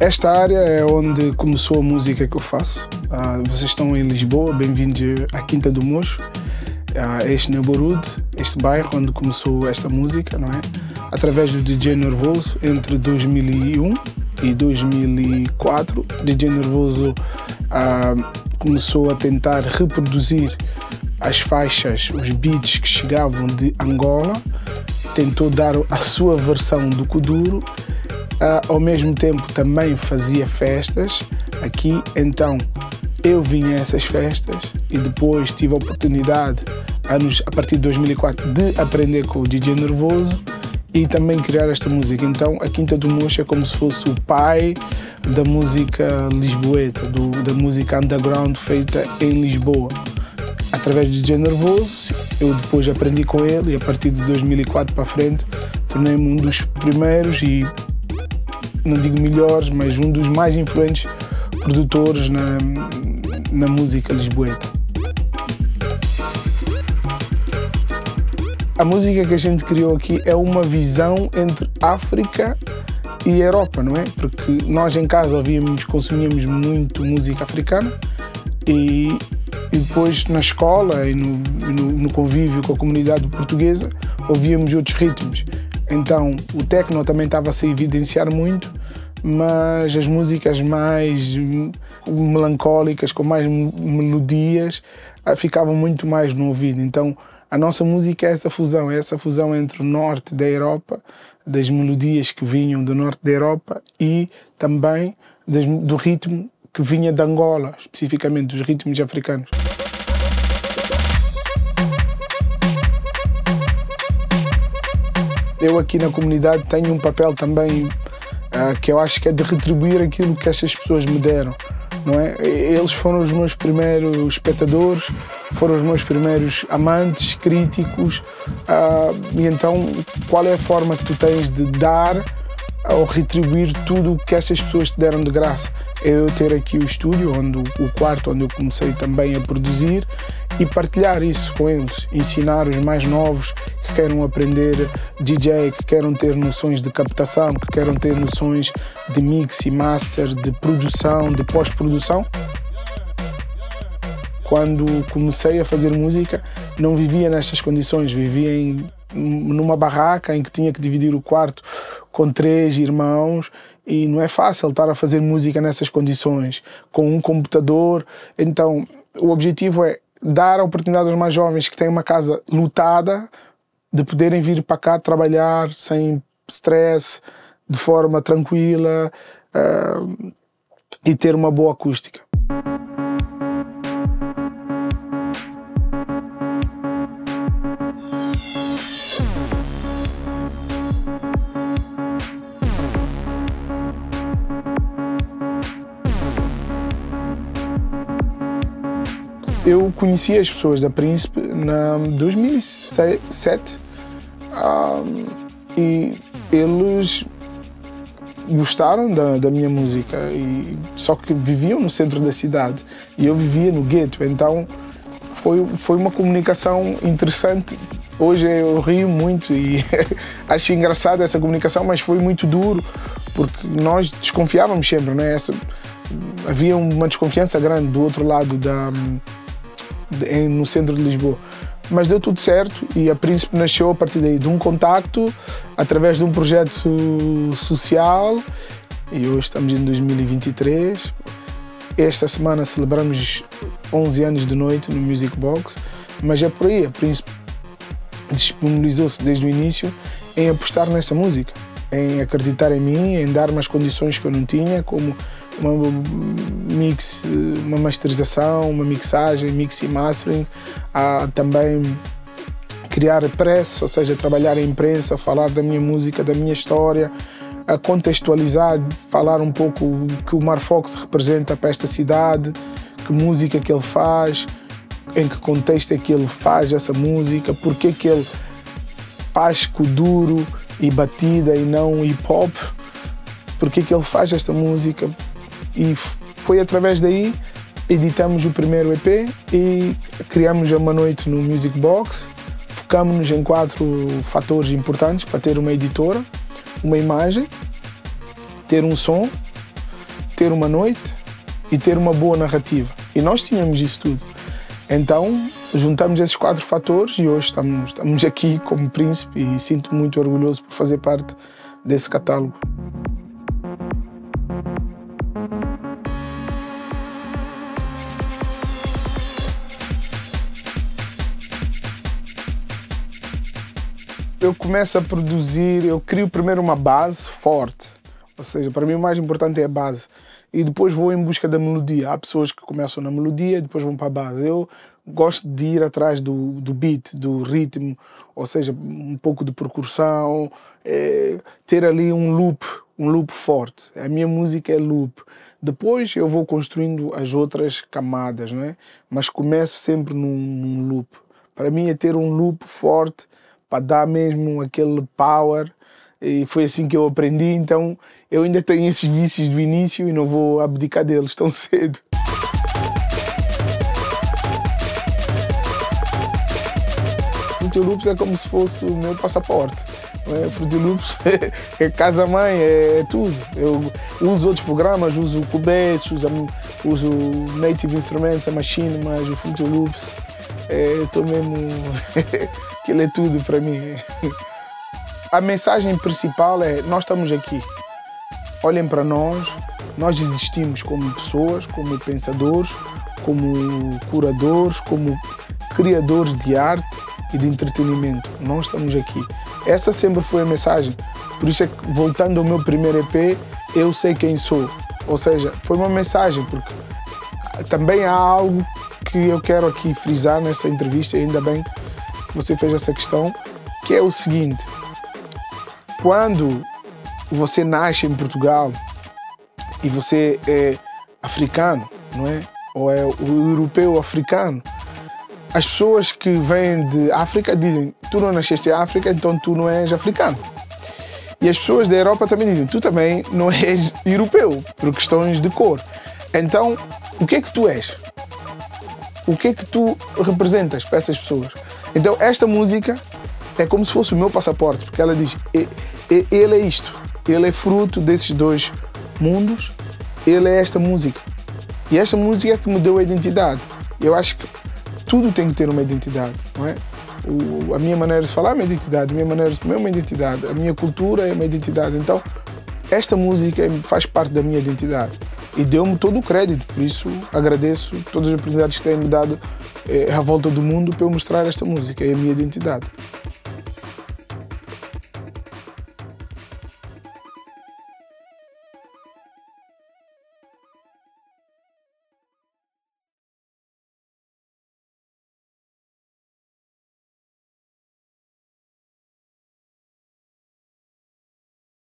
Esta área é onde começou a música que eu faço. Vocês estão em Lisboa, bem-vindos à Quinta do Mocho, este neighborhood, este bairro onde começou esta música, não é? Através do DJ Nervoso, entre 2001 e 2004, DJ Nervoso começou a tentar reproduzir as faixas, os beats que chegavam de Angola, tentou dar a sua versão do Kuduro, ao mesmo tempo também fazia festas aqui, então eu vinha a essas festas e depois tive a oportunidade, a partir de 2004, de aprender com o DJ Nervoso e também criar esta música. Então a Quinta do Mocho é como se fosse o pai da música lisboeta, da música underground feita em Lisboa. Através do DJ Nervoso, eu depois aprendi com ele e a partir de 2004 para frente tornei-me um dos primeiros e, não digo melhores, mas um dos mais influentes produtores na música lisboeta. A música que a gente criou aqui é uma visão entre África e Europa, não é? Porque nós em casa consumíamos muito música africana e depois na escola e no convívio com a comunidade portuguesa ouvíamos outros ritmos. Então o techno também estava a se evidenciar muito, mas as músicas mais melancólicas, com mais melodias, ficavam muito mais no ouvido. Então a nossa música é essa fusão entre o norte da Europa, das melodias que vinham do norte da Europa e também do ritmo que vinha de Angola, especificamente dos ritmos africanos. Eu aqui na comunidade tenho um papel também que eu acho que é de retribuir aquilo que essas pessoas me deram, não é? Eles foram os meus primeiros espectadores, foram os meus primeiros amantes, críticos, e então qual é a forma que tu tens de dar ou retribuir tudo o que essas pessoas te deram de graça? Eu ter aqui o estúdio, o quarto onde eu comecei também a produzir e partilhar isso com eles, ensinar os mais novos que queiram aprender DJ, que queiram ter noções de captação, que queiram ter noções de mix e master, de produção, de pós-produção. Quando comecei a fazer música, não vivia nestas condições, vivia numa barraca em que tinha que dividir o quarto com 3 irmãos e não é fácil estar a fazer música nessas condições, com um computador. Então o objetivo é dar a oportunidade aos mais jovens que têm uma casa lotada de poderem vir para cá trabalhar sem stress, de forma tranquila e ter uma boa acústica. Eu conheci as pessoas da Príncipe em 2007 e eles gostaram da minha música, só que viviam no centro da cidade e eu vivia no gueto, então foi uma comunicação interessante. Hoje eu rio muito e acho engraçada essa comunicação, mas foi muito duro porque nós desconfiávamos sempre, né? Havia uma desconfiança grande do outro lado no centro de Lisboa, mas deu tudo certo e a Príncipe nasceu a partir daí de um contacto através de um projeto social e hoje estamos em 2023. Esta semana celebramos 11 anos de noite no Music Box, mas é por aí, a Príncipe disponibilizou-se desde o início em apostar nessa música, em acreditar em mim, em dar-me as condições que eu não tinha, como uma masterização, uma mixagem, mix e mastering, a também criar press, ou seja, trabalhar a imprensa, falar da minha música, da minha história, a contextualizar, falar um pouco o que o Marfox representa para esta cidade, que música que ele faz, em que contexto é que ele faz essa música, porque é que ele faz Kuduro e batida e não hip hop, porque é que ele faz esta música. E foi através daí, editamos o primeiro EP e criamos uma noite no Music Box. Focamos-nos em 4 fatores importantes para ter uma editora, uma imagem, ter um som ter uma noite e ter uma boa narrativa. E nós tínhamos isso tudo. Então, juntamos esses quatro fatores e hoje estamos aqui como Príncipe e sinto-me muito orgulhoso por fazer parte desse catálogo. Eu começo a produzir, eu crio primeiro uma base forte, ou seja, para mim o mais importante é a base. E depois vou em busca da melodia. Há pessoas que começam na melodia e depois vão para a base. Eu gosto de ir atrás do beat, do ritmo, ou seja, um pouco de percussão, ter ali um loop forte. A minha música é loop. Depois eu vou construindo as outras camadas, não é? Mas começo sempre num loop. Para mim é ter um loop forte para dar mesmo aquele power. E foi assim que eu aprendi, então eu ainda tenho esses vícios do início e não vou abdicar deles tão cedo. Fruity Loops é como se fosse o meu passaporte. Fruity Loops é casa-mãe, é tudo. Eu uso outros programas, uso o Cubase, uso o Native Instruments, a Machine, mas o Fruity Loops, estou mesmo... Aquilo é tudo para mim. A mensagem principal é: nós estamos aqui, olhem para nós existimos como pessoas, como pensadores, como curadores, como criadores de arte e de entretenimento, nós estamos aqui. Essa sempre foi a mensagem, por isso é que, voltando ao meu primeiro EP, eu sei quem sou, ou seja, foi uma mensagem, porque também há algo que eu quero aqui frisar nessa entrevista, e ainda bem que você fez essa questão, que é o seguinte: quando você nasce em Portugal e você é africano, não é? Ou é o europeu africano, as pessoas que vêm de África dizem: tu não nasceste em África, então tu não és africano. E as pessoas da Europa também dizem: tu também não és europeu, por questões de cor. Então, o que é que tu és? O que é que tu representas para essas pessoas? Então, esta música é como se fosse o meu passaporte, porque ela diz: ele é isto, ele é fruto desses dois mundos, ele é esta música. E esta música é que me deu a identidade. Eu acho que tudo tem que ter uma identidade, não é? A minha maneira de falar é uma identidade, a minha maneira de comer é uma identidade, a minha cultura é uma identidade. Então, esta música faz parte da minha identidade e deu-me todo o crédito, por isso agradeço todas as oportunidades que têm me dado à volta do mundo para eu mostrar esta música e a minha identidade.